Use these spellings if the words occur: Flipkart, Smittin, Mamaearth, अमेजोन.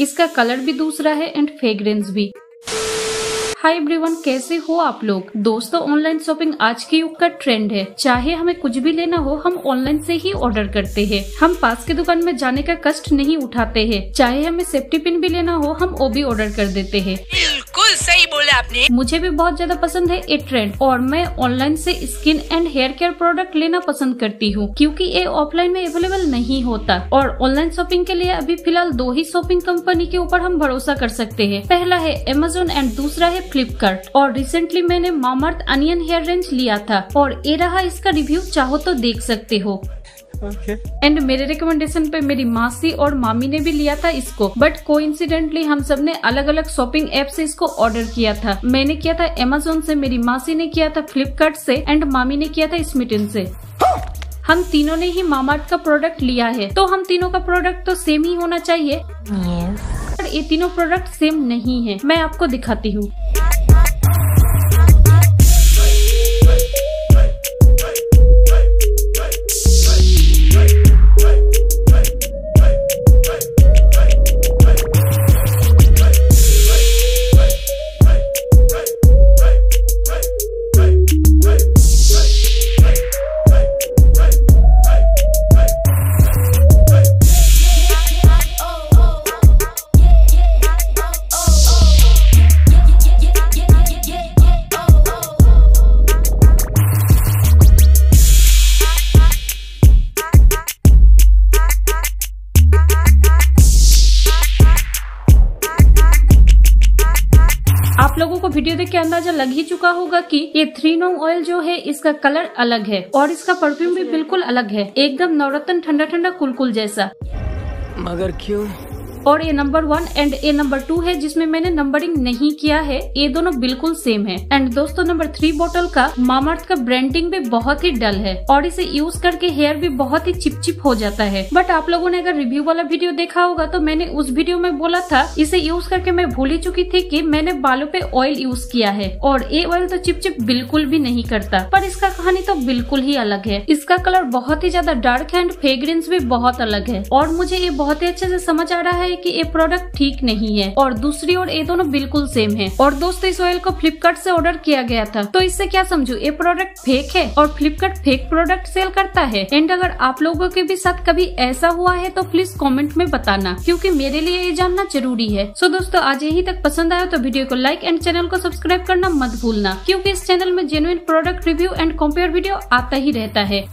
इसका कलर भी दूसरा है एंड फ्रेग्रेंस भी। हाय एवरीवन, कैसे हो आप लोग। दोस्तों, ऑनलाइन शॉपिंग आज के युग का ट्रेंड है। चाहे हमें कुछ भी लेना हो, हम ऑनलाइन से ही ऑर्डर करते हैं। हम पास के दुकान में जाने का कष्ट नहीं उठाते हैं। चाहे हमें सेफ्टी पिन भी लेना हो, हम वो भी ऑर्डर कर देते हैं। बिल्कुल सही बोले आपने। मुझे भी बहुत ज्यादा पसंद है ये ट्रेंड और मैं ऑनलाइन से skin and hair care product लेना पसंद करती हूँ, क्योंकि ये ऑफलाइन में अवेलेबल नहीं होता। और ऑनलाइन शॉपिंग के लिए अभी फिलहाल दो ही शॉपिंग कंपनी के ऊपर हम भरोसा कर सकते हैं। पहला है अमेजोन एंड दूसरा है फ्लिपकार्ट। और रिसेंटली मैंने मामाअर्थ अनियन हेयर रेंज लिया था और ये रहा इसका रिव्यू, चाहो तो देख सकते हो। एंड मेरे रिकमेंडेशन पे मेरी मासी और मामी ने भी लिया था इसको, बट कोइंसिडेंटली हम सब ने अलग अलग शॉपिंग ऐप से इसको ऑर्डर किया था। मैंने किया था अमेजोन से, मेरी मासी ने किया था फ्लिपकार्ट से एंड मामी ने किया था स्मिटिन से। हम तीनों ने ही मामाअर्थ का प्रोडक्ट लिया है, तो हम तीनों का प्रोडक्ट तो सेम ही होना चाहिए। ये तीनों प्रोडक्ट सेम नहीं है, मैं आपको दिखाती हूँ। आप लोगों को वीडियो देख के अंदाजा लग ही चुका होगा कि ये 3 नॉन्ग ऑयल जो है, इसका कलर अलग है और इसका परफ्यूम भी बिल्कुल अलग है, एकदम नवरत्न ठंडा ठंडा कुलकुल जैसा। मगर क्यों? और ये नंबर 1 एंड ये नंबर 2 है, जिसमें मैंने नंबरिंग नहीं किया है। ये दोनों बिल्कुल सेम है। एंड दोस्तों, नंबर 3 बोतल का मामाअर्थ का ब्रांडिंग भी बहुत ही डल है और इसे यूज करके हेयर भी बहुत ही चिपचिप हो जाता है। बट आप लोगों ने अगर रिव्यू वाला वीडियो देखा होगा तो मैंने उस वीडियो में बोला था, इसे यूज करके मैं भूल ही चुकी थी कि मैंने बालों पे ऑयल यूज किया है। और ये ऑयल तो चिपचिप बिल्कुल भी नहीं करता, पर इसका कहानी तो बिल्कुल ही अलग है। इसका कलर बहुत ही ज्यादा डार्क है एंड फ्रेग्रेंस भी बहुत अलग है। और मुझे ये बहुत ही अच्छे से समझ आ रहा है कि ये प्रोडक्ट ठीक नहीं है। और दूसरी और ये दोनों बिल्कुल सेम है। और दोस्तों, इस ऑयल को फ्लिपकार्ट से ऑर्डर किया गया था, तो इससे क्या समझू, ये प्रोडक्ट फेक है और फ्लिपकार्ट फेक प्रोडक्ट सेल करता है। एंड अगर आप लोगों के भी साथ कभी ऐसा हुआ है तो प्लीज कमेंट में बताना, क्योंकि मेरे लिए ये जानना जरूरी है। सो दोस्तों, आज यहीं तक पसंद आया तो वीडियो को लाइक एंड चैनल को सब्सक्राइब करना मत भूलना, क्योंकि इस चैनल में genuine product review and compare video आता ही रहता है।